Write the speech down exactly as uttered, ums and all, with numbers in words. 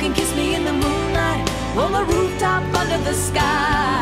can kiss me in the moonlight, on the rooftop under the sky.